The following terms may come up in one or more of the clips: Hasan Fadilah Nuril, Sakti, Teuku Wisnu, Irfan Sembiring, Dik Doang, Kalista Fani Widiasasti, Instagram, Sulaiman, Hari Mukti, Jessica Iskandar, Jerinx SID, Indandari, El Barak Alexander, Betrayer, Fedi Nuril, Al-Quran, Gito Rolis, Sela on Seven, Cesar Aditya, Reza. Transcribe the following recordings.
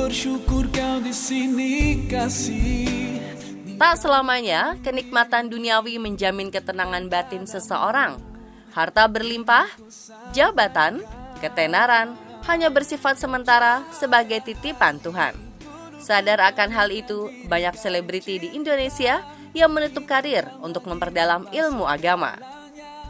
bersyukur kau di sini kasih. Tak selamanya kenikmatan duniawi menjamin ketenangan batin seseorang. Harta berlimpah, jabatan, ketenaran hanya bersifat sementara sebagai titipan Tuhan. Sadar akan hal itu, banyak selebriti di Indonesia yang menutup karir untuk memperdalam ilmu agama.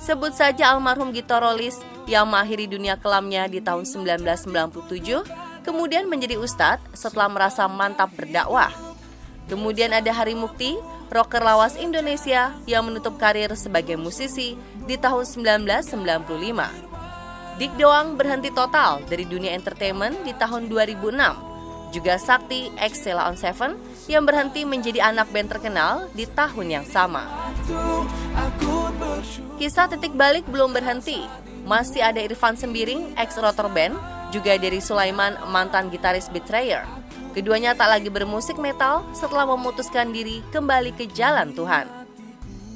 Sebut saja almarhum Gito Rolis yang mengakhiri dunia kelamnya di tahun 1997, kemudian menjadi ustadz setelah merasa mantap berdakwah. Kemudian ada Hari Mukti, rocker lawas Indonesia yang menutup karir sebagai musisi di tahun 1995. Dik Doang berhenti total dari dunia entertainment di tahun 2006. Juga Sakti ex Sela on Seven yang berhenti menjadi anak band terkenal di tahun yang sama. Kisah titik balik belum berhenti. Masih ada Irfan Sembiring, ex-rotor band, juga dari Sulaiman, mantan gitaris Betrayer. Keduanya tak lagi bermusik metal setelah memutuskan diri kembali ke jalan Tuhan.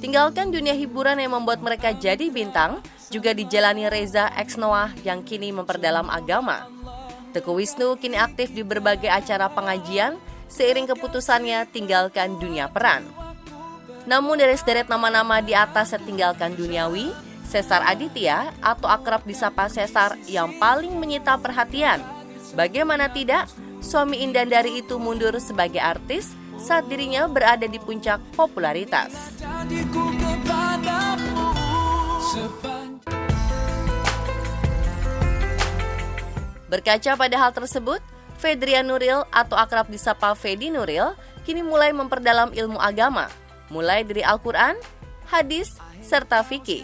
Tinggalkan dunia hiburan yang membuat mereka jadi bintang, juga dijalani Reza, ex-Noah, yang kini memperdalam agama. Teuku Wisnu kini aktif di berbagai acara pengajian, seiring keputusannya tinggalkan dunia peran. Namun dari sederet nama-nama di atas yang tinggalkan duniawi, Cesar Aditya atau akrab disapa Cesar yang paling menyita perhatian. Bagaimana tidak, suami Indandari itu mundur sebagai artis saat dirinya berada di puncak popularitas. Berkaca pada hal tersebut, Fedi Nuril atau akrab disapa Fedi Nuril kini mulai memperdalam ilmu agama, mulai dari Al-Quran, hadis, serta fikih.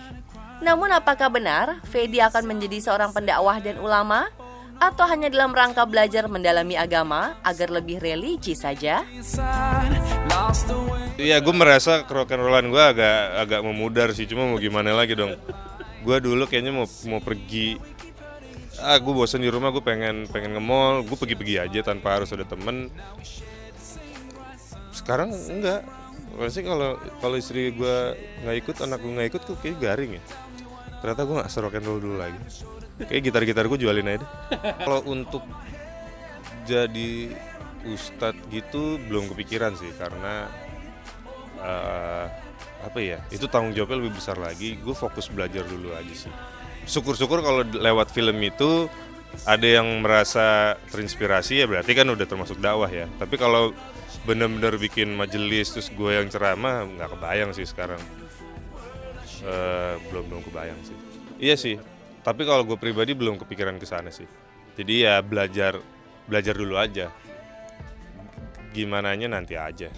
Namun apakah benar Fedi akan menjadi seorang pendakwah dan ulama? Atau hanya dalam rangka belajar mendalami agama agar lebih religi saja? Ya, gue merasa rock-and-rollan gue agak memudar sih. Cuma mau gimana lagi dong. Gue dulu kayaknya mau pergi. Gue bosan di rumah, gue pengen nge-mall. Gue pergi-pergi aja tanpa harus ada temen. Sekarang enggak. Pasti kalau istri gue nggak ikut, anak gue nggak ikut tuh kayak garing ya. Ternyata gue nggak serock and roll dulu lagi. Kayak gitar-gitar gue jualin aja deh. Kalau untuk jadi ustadz gitu belum kepikiran sih, karena itu tanggung jawabnya lebih besar lagi. Gue fokus belajar dulu aja sih. Syukur-syukur kalau lewat film itu ada yang merasa terinspirasi, ya berarti kan udah termasuk dakwah ya. Tapi kalau bener-bener bikin majelis terus gue yang ceramah, nggak kebayang sih sekarang. Belum kebayang sih. Iya sih, tapi kalau gue pribadi belum kepikiran ke sana sih. Jadi ya belajar dulu aja. Gimananya nanti aja.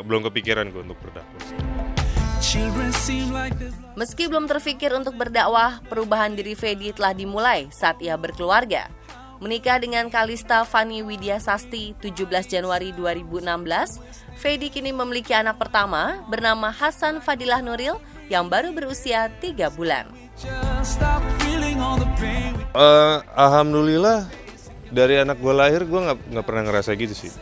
Belum kepikiran gue untuk berdakwah. Meski belum terfikir untuk berdakwah, perubahan diri Fedi telah dimulai saat ia berkeluarga. Menikah dengan Kalista Fani Widiasasti 17 Januari 2016, Fedi kini memiliki anak pertama bernama Hasan Fadilah Nuril yang baru berusia 3 bulan. Alhamdulillah dari anak gue lahir gue nggak pernah ngerasa gitu sih.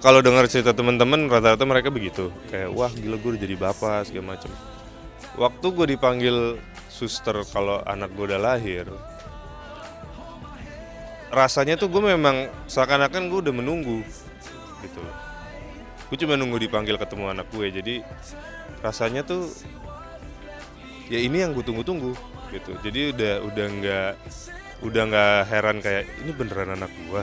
Kalau dengar cerita teman-teman rata-rata mereka begitu, kayak wah gila gue jadi bapak segala macam. Waktu gue dipanggil suster kalau anak gue udah lahir, rasanya tuh gue memang seakan-akan gue udah menunggu gitu. Gue cuma nunggu dipanggil ketemu anak gue, jadi rasanya tuh ya ini yang gue tunggu-tunggu gitu. Jadi udah nggak heran kayak ini beneran anak gue.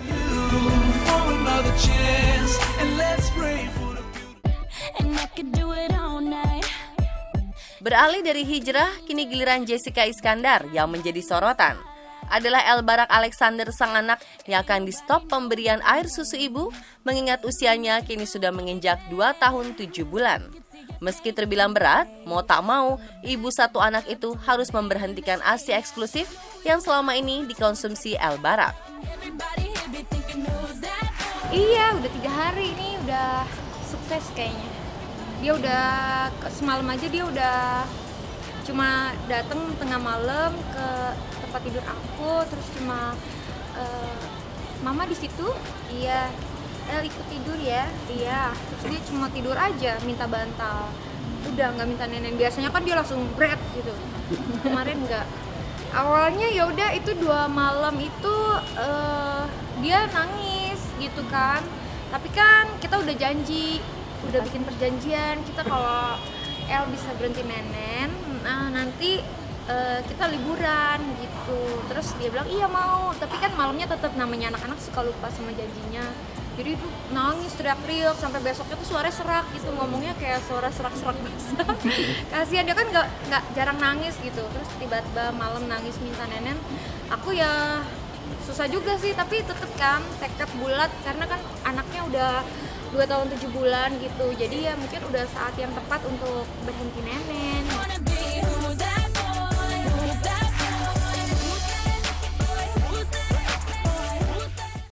Beralih dari hijrah, kini giliran Jessica Iskandar yang menjadi sorotan. Adalah El Barak Alexander sang anak yang akan di stop pemberian air susu ibu mengingat usianya kini sudah menginjak 2 tahun 7 bulan. Meski terbilang berat, mau tak mau ibu satu anak itu harus memberhentikan ASI eksklusif yang selama ini dikonsumsi El Barak. Iya, udah 3 hari ini udah sukses kayaknya. Dia udah semalam aja dia udah cuma datang tengah malam ke tempat tidur aku, terus cuma mama di situ, iya, ikut tidur ya, iya. Terus dia cuma tidur aja, minta bantal, udah nggak minta nenek. Biasanya kan dia langsung bread gitu. Kemarin nggak. Awalnya ya udah itu 2 malam itu dia nangis, dia gitu kan. Tapi kan kita udah janji, udah bikin perjanjian kita kalau El bisa berhenti nenen, nah nanti kita liburan gitu. Terus dia bilang iya mau, tapi kan malamnya tetap, namanya anak-anak suka lupa sama janjinya. Jadi itu nangis teriak-teriak sampai besoknya tuh suara serak gitu, ngomongnya kayak suara serak-serak biasa. Kasihan dia kan nggak jarang nangis gitu. Terus tiba-tiba malam nangis minta nenen. Aku ya susah juga sih, tapi tetep kan tekad bulat karena kan anaknya udah 2 tahun 7 bulan gitu. Jadi ya mungkin udah saat yang tepat untuk berhenti nenen.